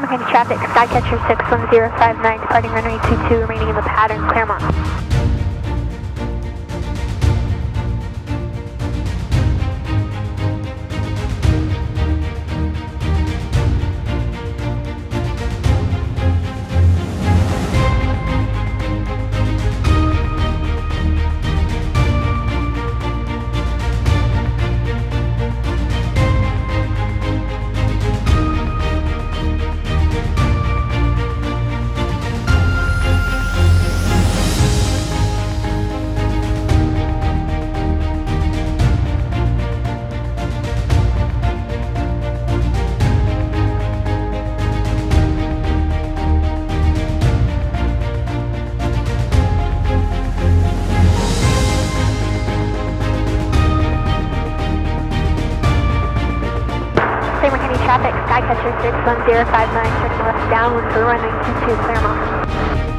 Clermont County traffic, Skycatcher 61059, departing runway 22, remaining in the pattern, Clermont. Traffic, Skycatcher 61059, turning left downwind for runway 22, Clermont.